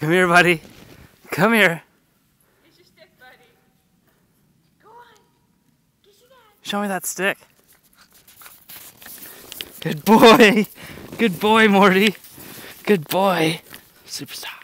Come here, buddy. Come here. Here's your stick, buddy. Go on. Get your dad. Show me that stick. Good boy. Good boy, Morty. Good boy. Superstar.